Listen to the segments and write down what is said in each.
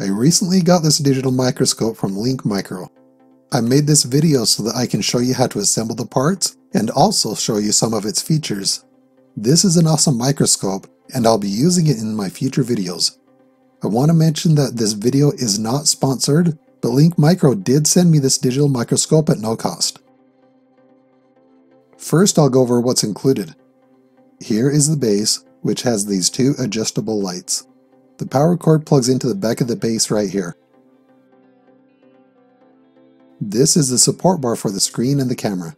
I recently got this digital microscope from Link Micro. I made this video so that I can show you how to assemble the parts and also show you some of its features. This is an awesome microscope and I'll be using it in my future videos. I want to mention that this video is not sponsored, but Link Micro did send me this digital microscope at no cost. First, I'll go over what's included. Here is the base, which has these two adjustable lights. The power cord plugs into the back of the base right here. This is the support bar for the screen and the camera.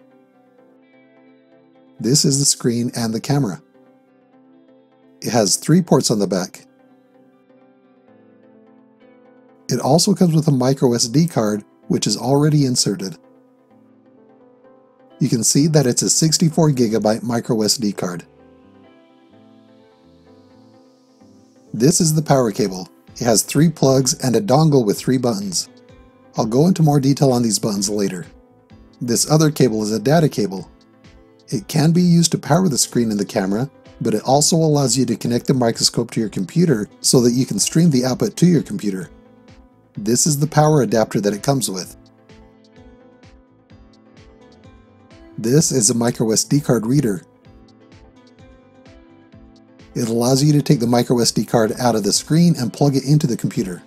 This is the screen and the camera. It has 3 ports on the back. It also comes with a microSD card, which is already inserted. You can see that it's a 64GB microSD card. This is the power cable. It has 3 plugs and a dongle with 3 buttons. I'll go into more detail on these buttons later. This other cable is a data cable. It can be used to power the screen and the camera, but it also allows you to connect the microscope to your computer so that you can stream the output to your computer. This is the power adapter that it comes with. This is a microSD card reader. It allows you to take the microSD card out of the screen and plug it into the computer.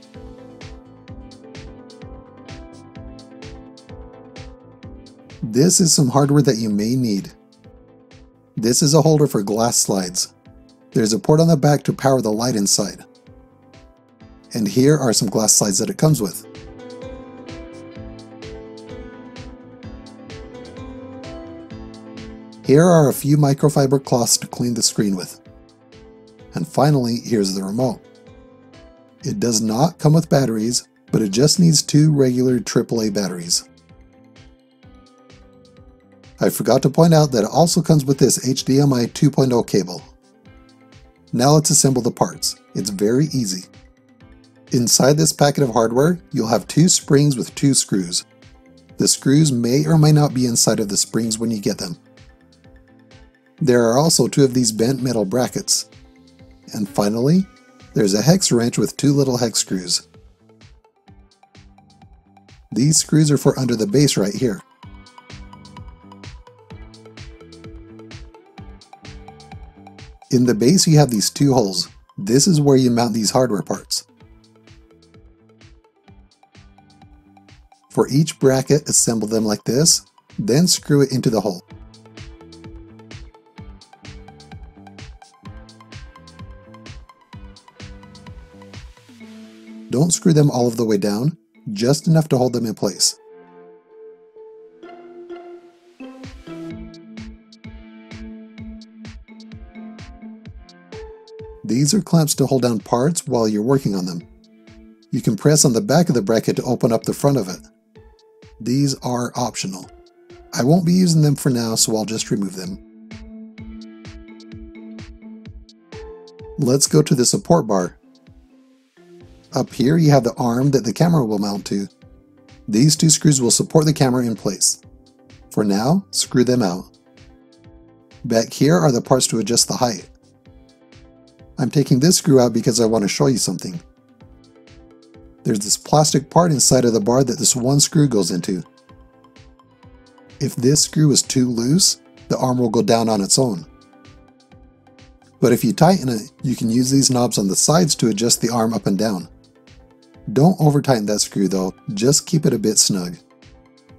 This is some hardware that you may need. This is a holder for glass slides. There's a port on the back to power the light inside. And here are some glass slides that it comes with. Here are a few microfiber cloths to clean the screen with. And finally, here's the remote. It does not come with batteries, but it just needs 2 regular AAA batteries. I forgot to point out that it also comes with this HDMI 2.0 cable. Now let's assemble the parts. It's very easy. Inside this packet of hardware, you'll have 2 springs with 2 screws. The screws may or may not be inside of the springs when you get them. There are also 2 of these bent metal brackets. And finally, there's a hex wrench with 2 little hex screws. These screws are for under the base right here. In the base you have these 2 holes. This is where you mount these hardware parts. For each bracket, assemble them like this, then screw it into the hole. Don't screw them all of the way down, just enough to hold them in place. These are clamps to hold down parts while you're working on them. You can press on the back of the bracket to open up the front of it. These are optional. I won't be using them for now, so I'll just remove them. Let's go to the support bar. Up here you have the arm that the camera will mount to. These 2 screws will support the camera in place. For now, screw them out. Back here are the parts to adjust the height. I'm taking this screw out because I want to show you something. There's this plastic part inside of the bar that this one screw goes into. If this screw is too loose, the arm will go down on its own. But if you tighten it, you can use these knobs on the sides to adjust the arm up and down. Don't over tighten that screw though, just keep it a bit snug.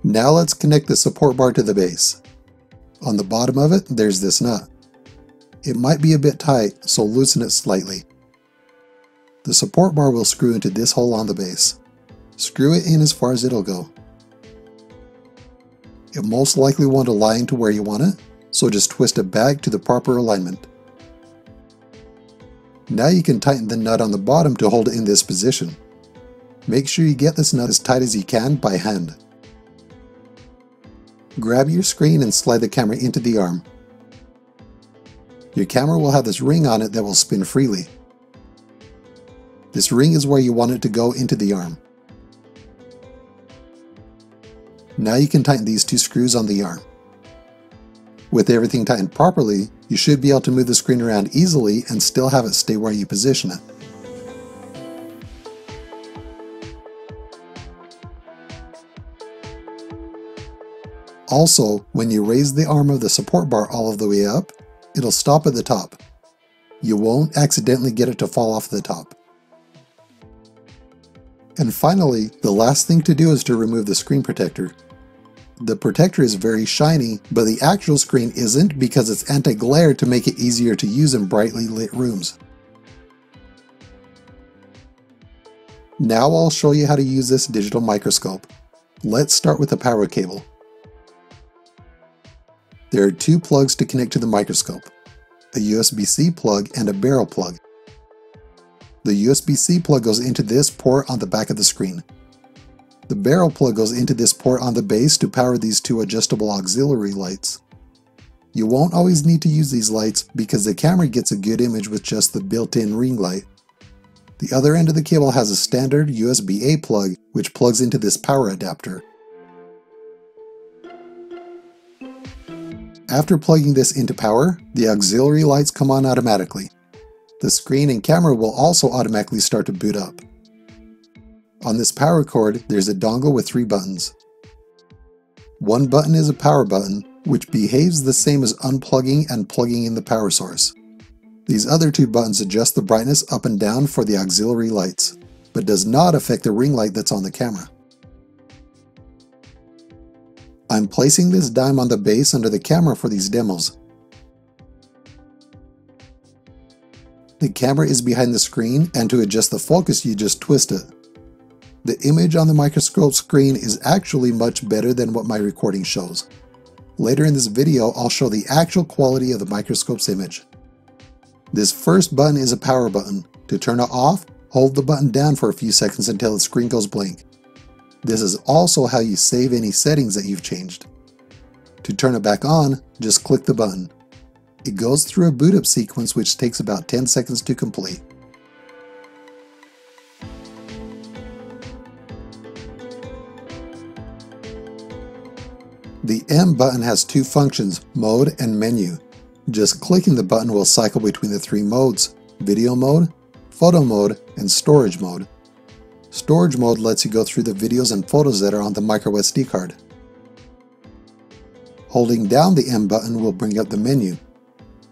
Now let's connect the support bar to the base. On the bottom of it, there's this nut. It might be a bit tight, so loosen it slightly. The support bar will screw into this hole on the base. Screw it in as far as it'll go. It most likely won't align to where you want it, so just twist it back to the proper alignment. Now you can tighten the nut on the bottom to hold it in this position. Make sure you get this nut as tight as you can by hand. Grab your screen and slide the camera into the arm. Your camera will have this ring on it that will spin freely. This ring is where you want it to go into the arm. Now you can tighten these 2 screws on the arm. With everything tightened properly, you should be able to move the screen around easily and still have it stay where you position it. Also, when you raise the arm of the support bar all of the way up, it'll stop at the top. You won't accidentally get it to fall off the top. And finally, the last thing to do is to remove the screen protector. The protector is very shiny, but the actual screen isn't because it's anti-glare to make it easier to use in brightly lit rooms. Now I'll show you how to use this digital microscope. Let's start with the power cable. There are two plugs to connect to the microscope, a USB-C plug and a barrel plug. The USB-C plug goes into this port on the back of the screen. The barrel plug goes into this port on the base to power these two adjustable auxiliary lights. You won't always need to use these lights because the camera gets a good image with just the built-in ring light. The other end of the cable has a standard USB-A plug which plugs into this power adapter. After plugging this into power, the auxiliary lights come on automatically. The screen and camera will also automatically start to boot up. On this power cord, there's a dongle with three buttons. One button is a power button, which behaves the same as unplugging and plugging in the power source. These other two buttons adjust the brightness up and down for the auxiliary lights, but does not affect the ring light that's on the camera. I'm placing this dime on the base under the camera for these demos. The camera is behind the screen, and to adjust the focus you just twist it. The image on the microscope screen is actually much better than what my recording shows. Later in this video I'll show the actual quality of the microscope's image. This first button is a power button. To turn it off, hold the button down for a few seconds until the screen goes blank. This is also how you save any settings that you've changed. To turn it back on, just click the button. It goes through a boot up sequence which takes about 10 seconds to complete. The M button has two functions, mode and menu. Just clicking the button will cycle between the three modes, video mode, photo mode, and storage mode. Storage mode lets you go through the videos and photos that are on the microSD card. Holding down the M button will bring up the menu.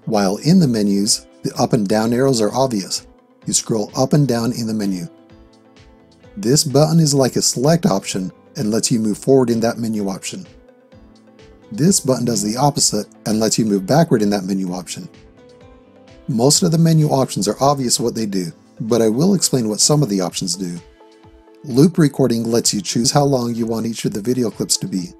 While in the menus, the up and down arrows are obvious. You scroll up and down in the menu. This button is like a select option and lets you move forward in that menu option. This button does the opposite and lets you move backward in that menu option. Most of the menu options are obvious what they do, but I will explain what some of the options do. Loop recording lets you choose how long you want each of the video clips to be.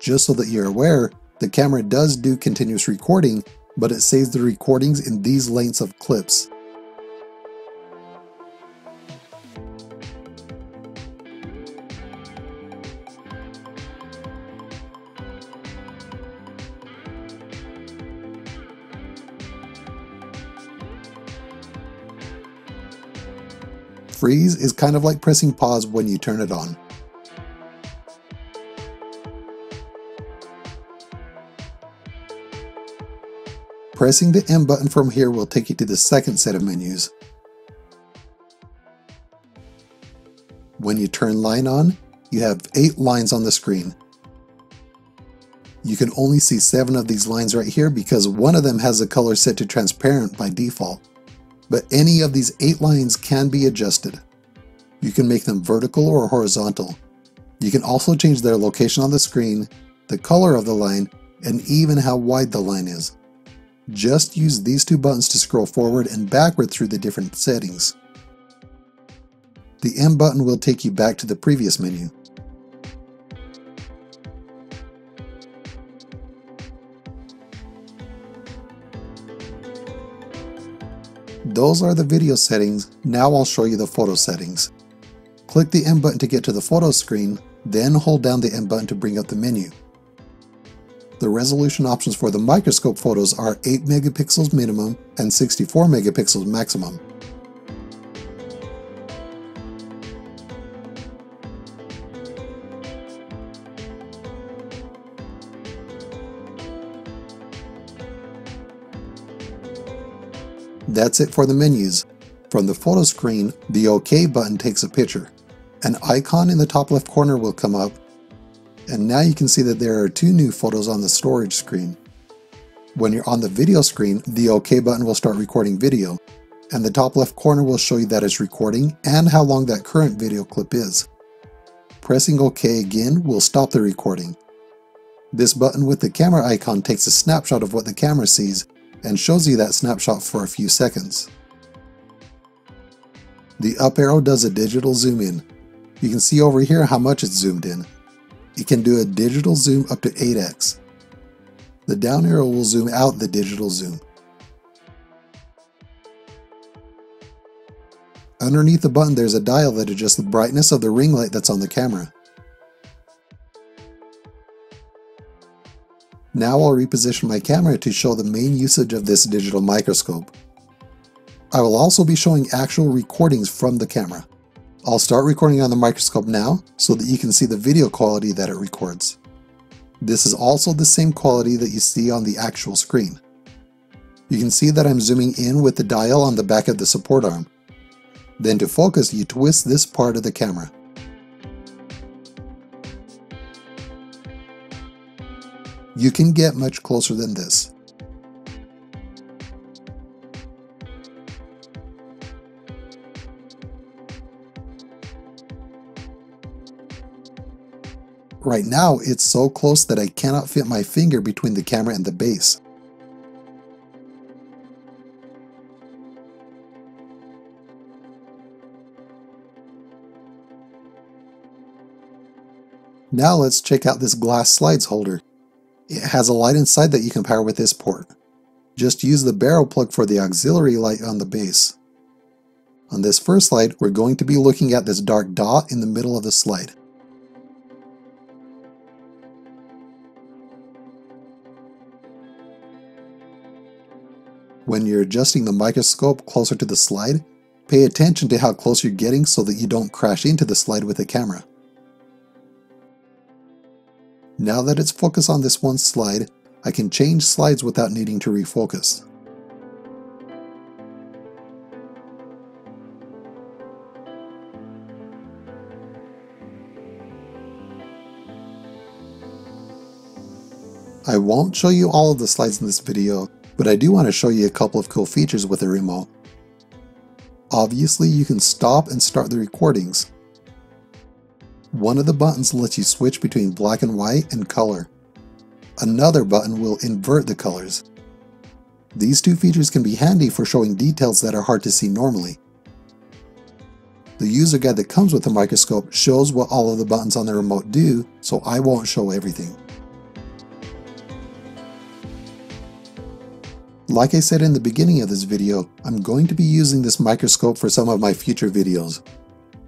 Just so that you're aware, the camera does do continuous recording, but it saves the recordings in these lengths of clips. Freeze is kind of like pressing pause when you turn it on. Pressing the M button from here will take you to the second set of menus. When you turn line on, you have 8 lines on the screen. You can only see 7 of these lines right here because one of them has the color set to transparent by default. But any of these 8 lines can be adjusted. You can make them vertical or horizontal. You can also change their location on the screen, the color of the line, and even how wide the line is. Just use these two buttons to scroll forward and backward through the different settings. The M button will take you back to the previous menu. Those are the video settings. Now I'll show you the photo settings. Click the M button to get to the photo screen, then hold down the M button to bring up the menu. The resolution options for the microscope photos are 8 megapixels minimum and 64 megapixels maximum. That's it for the menus. From the photo screen, the OK button takes a picture. An icon in the top left corner will come up. And now you can see that there are two new photos on the storage screen. When you're on the video screen, the OK button will start recording video, and the top left corner will show you that it's recording and how long that current video clip is. Pressing OK again will stop the recording. This button with the camera icon takes a snapshot of what the camera sees and shows you that snapshot for a few seconds. The up arrow does a digital zoom in. You can see over here how much it's zoomed in. It can do a digital zoom up to 8x. The down arrow will zoom out the digital zoom. Underneath the button there's a dial that adjusts the brightness of the ring light that's on the camera. Now I'll reposition my camera to show the main usage of this digital microscope. I will also be showing actual recordings from the camera. I'll start recording on the microscope now so that you can see the video quality that it records. This is also the same quality that you see on the actual screen. You can see that I'm zooming in with the dial on the back of the support arm. Then to focus, you twist this part of the camera. You can get much closer than this. Right now, it's so close that I cannot fit my finger between the camera and the base. Now let's check out this glass slides holder. It has a light inside that you can power with this port. Just use the barrel plug for the auxiliary light on the base. On this first slide, we're going to be looking at this dark dot in the middle of the slide. When you're adjusting the microscope closer to the slide, pay attention to how close you're getting so that you don't crash into the slide with the camera. Now that it's focused on this one slide, I can change slides without needing to refocus. I won't show you all of the slides in this video, but I do want to show you a couple of cool features with the remote. Obviously, you can stop and start the recordings. One of the buttons lets you switch between black and white and color. Another button will invert the colors. These two features can be handy for showing details that are hard to see normally. The user guide that comes with the microscope shows what all of the buttons on the remote do, so I won't show everything. Like I said in the beginning of this video, I'm going to be using this microscope for some of my future videos.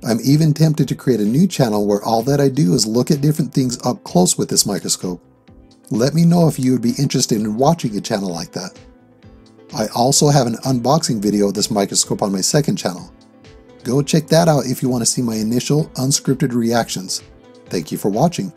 I'm even tempted to create a new channel where all that I do is look at different things up close with this microscope. Let me know if you would be interested in watching a channel like that. I also have an unboxing video of this microscope on my second channel. Go check that out if you want to see my initial unscripted reactions. Thank you for watching.